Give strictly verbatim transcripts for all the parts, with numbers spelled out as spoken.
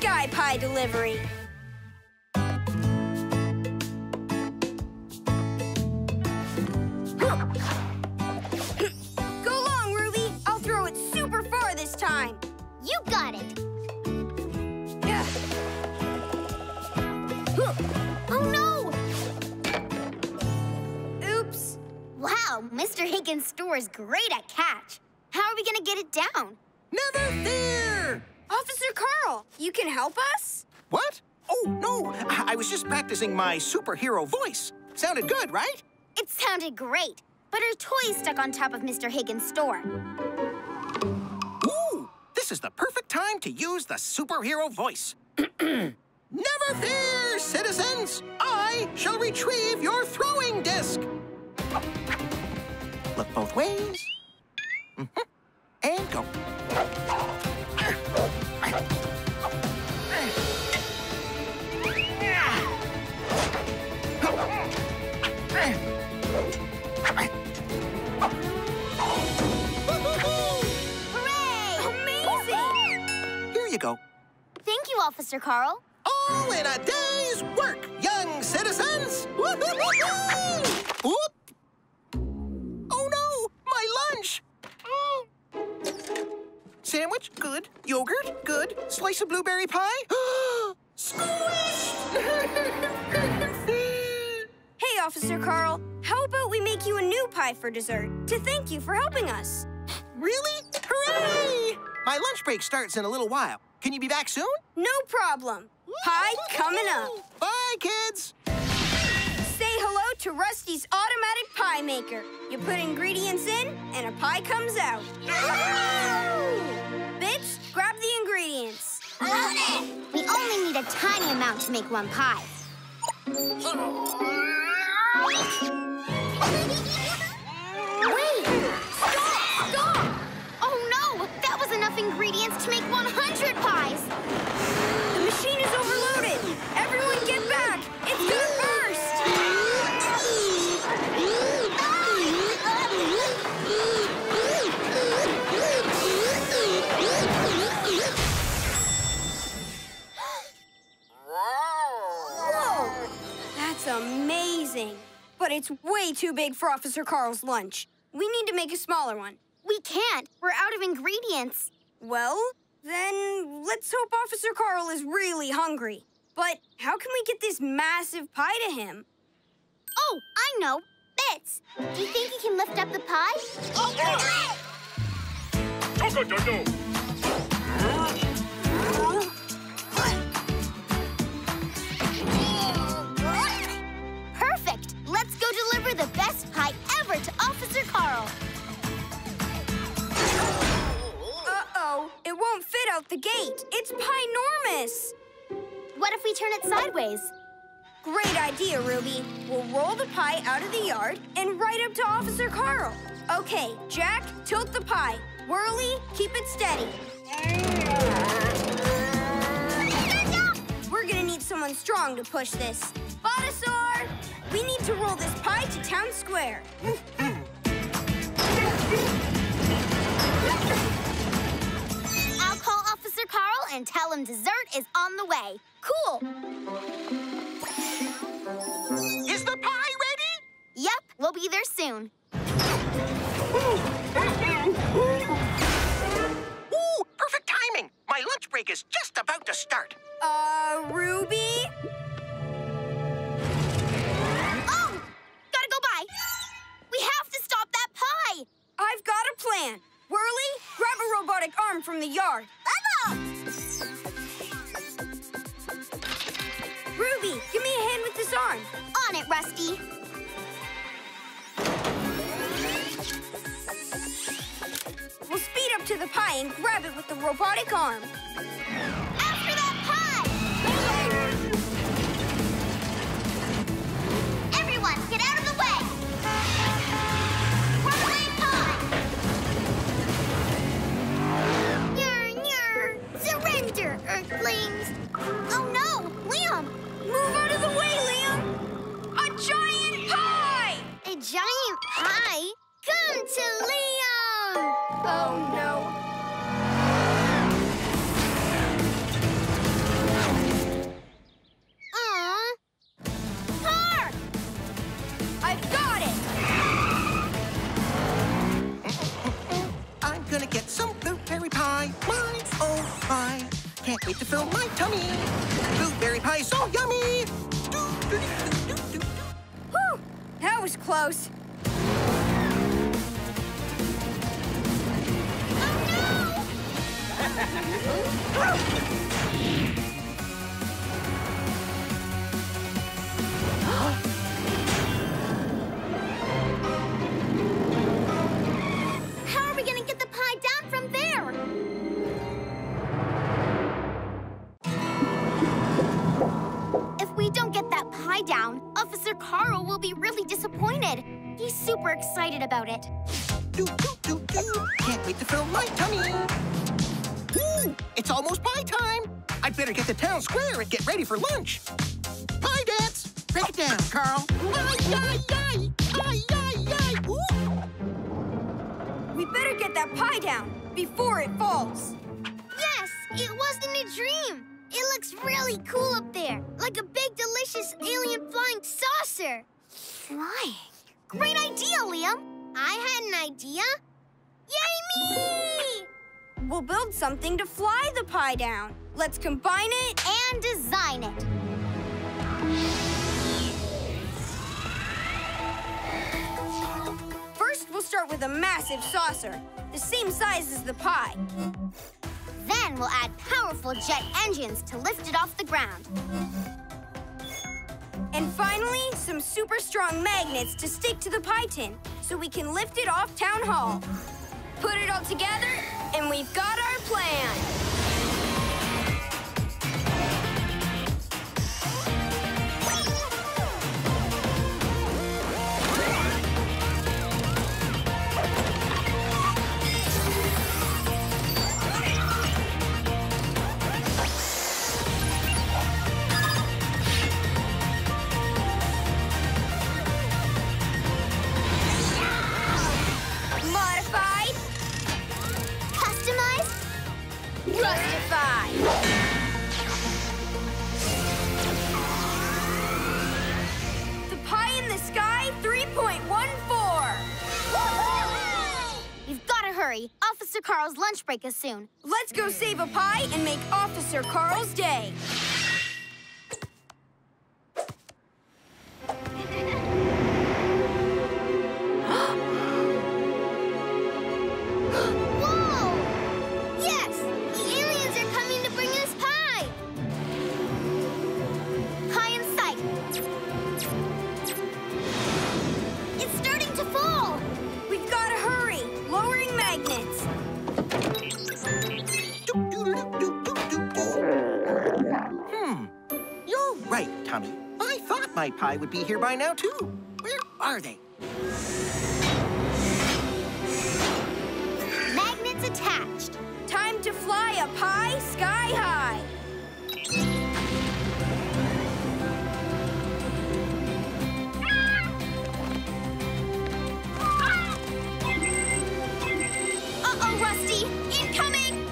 sky pie delivery. Go long, Ruby. I'll throw it super far this time. You got it. Oh, no! Oops. Wow, Mister Higgins' store is great at catch. How are we going to get it down? Never fear! Officer Carl, you can help us? What? Oh, no. I, I was just practicing my superhero voice. Sounded good, right? It sounded great, but our toy is stuck on top of Mister Higgins' store. Ooh, this is the perfect time to use the superhero voice. Never fear, citizens! I shall retrieve your throwing disc. Look both ways. Mm-hmm. And go. Hooray! Amazing! Here you go. Thank you, Officer Carl. All in a day's work, young citizens! Woo-hoo-hoo-hoo! Oop! Oh no, my lunch! Mm. Sandwich, good. Yogurt, good. Slice of blueberry pie. Squish! Hey, Officer Carl, how about we make you a new pie for dessert to thank you for helping us? Really? Hooray! My lunch break starts in a little while. Can you be back soon? No problem. Pie coming up. Bye, kids. Say hello to Rusty's automatic pie maker. You put ingredients in, and a pie comes out. Bits, grab the ingredients. Loaded. We only need a tiny amount to make one pie. Wait! Stop! Stop! Oh no! That was enough ingredients to make one hundred pies. The machine is overloaded! Everyone get back! It's gonna burst! Whoa! That's amazing! But it's way too big for Officer Carl's lunch. We need to make a smaller one. We can't! We're out of ingredients. Well, then let's hope Officer Carl is really hungry. But how can we get this massive pie to him? Oh, I know. Bits, do you think you can lift up the pie? Oh, no! No, no, no, no. Perfect! Let's go deliver the best pie ever to Officer Carl. It won't fit out the gate. It's pie-normous. What if we turn it sideways? Great idea, Ruby. We'll roll the pie out of the yard and right up to Officer Carl. Okay, Jack, tilt the pie. Whirly, keep it steady. We're gonna need someone strong to push this. Botasaur, we need to roll this pie to Town Square. Officer Carl and tell him dessert is on the way. Cool. Is the pie ready? Yep, we'll be there soon. Ooh, perfect timing. My lunch break is just about to start. Uh, Ruby? Oh, gotta go by. We have to stop that pie. I've got a plan. Whirly, grab a robotic arm from the yard. Ruby, give me a hand with this arm. On it, Rusty. We'll speed up to the pie and grab it with the robotic arm. After that pie! Everyone, get out of the way! Earthlings! Oh no! Liam! Move out of the way, Liam! A giant pie! A giant pie? Come to Liam! Oh no! can't wait to fill my tummy. Blueberry pie, so yummy. Whew, that was close. Oh, no! Down, Officer Carl will be really disappointed. He's super excited about it. Do, do, do, do. Can't wait to fill my tummy. Ooh, it's almost pie time. I'd better get to Town Square and get ready for lunch. Pie dance. Break it down, Carl. Aye, aye, aye. Aye, aye, aye. Ooh. We better get that pie down before it falls. Yes, it wasn't a dream. It looks really cool up there, like a big, delicious alien flying saucer. Flying? Great idea, Liam. I had an idea. Yay me! We'll build something to fly the pie down. Let's combine it and design it. First, we'll start with a massive saucer, the same size as the pie. Then we'll add powerful jet engines to lift it off the ground. And finally, some super strong magnets to stick to the pie tin so we can lift it off Town Hall. Put it all together, and we've got our plan. Officer Carl's lunch break is soon. Let's go save a pie and make Officer Carl's day. Whoa! Yes! The aliens are coming to bring us pie! Pie in sight. It's starting to fall! We've got to hurry! Lowering magnets. Hmm. You're right, Tommy. I thought my pie would be here by now, too. Where are they? Magnets attached. Time to fly a pie sky high. Rusty, incoming!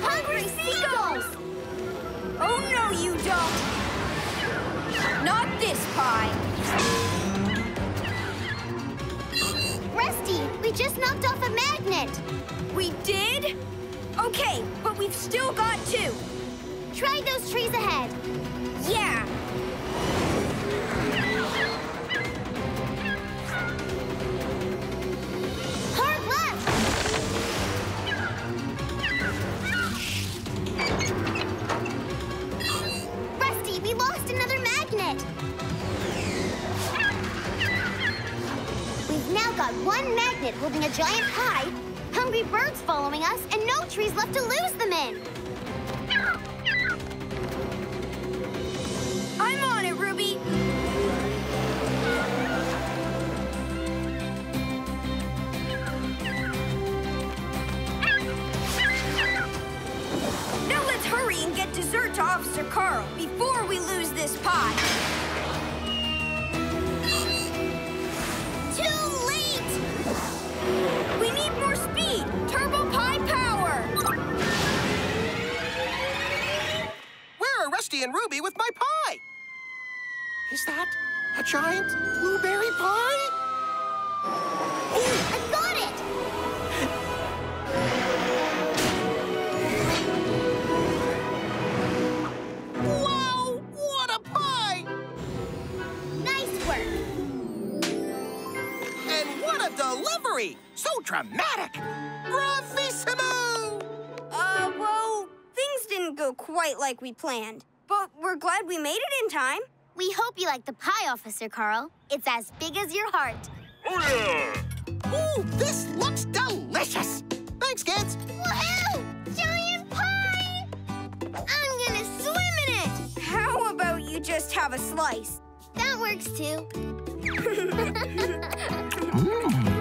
Hungry seagulls! Oh, no, you don't! Not this pie! Rusty, we just knocked off a magnet! We did? Okay, but we've still got two. Try those trees ahead. Yeah! One magnet holding a giant pie, hungry birds following us, and no trees left to lose them in. I'm on it, Ruby. Now let's hurry and get dessert to Officer Carl before we lose this pie. We need more speed! Turbo pie power! Where are Rusty and Ruby with my pie? Is that a giant blueberry pie? Ooh, I got it! dramatic! Bravissimo! Uh, well, things didn't go quite like we planned, but we're glad we made it in time. We hope you like the pie, Officer Carl. It's as big as your heart. Oh, yeah! Ooh, this looks delicious! Thanks, kids! Wow! Giant pie! I'm gonna swim in it! How about you just have a slice? That works, too. mm.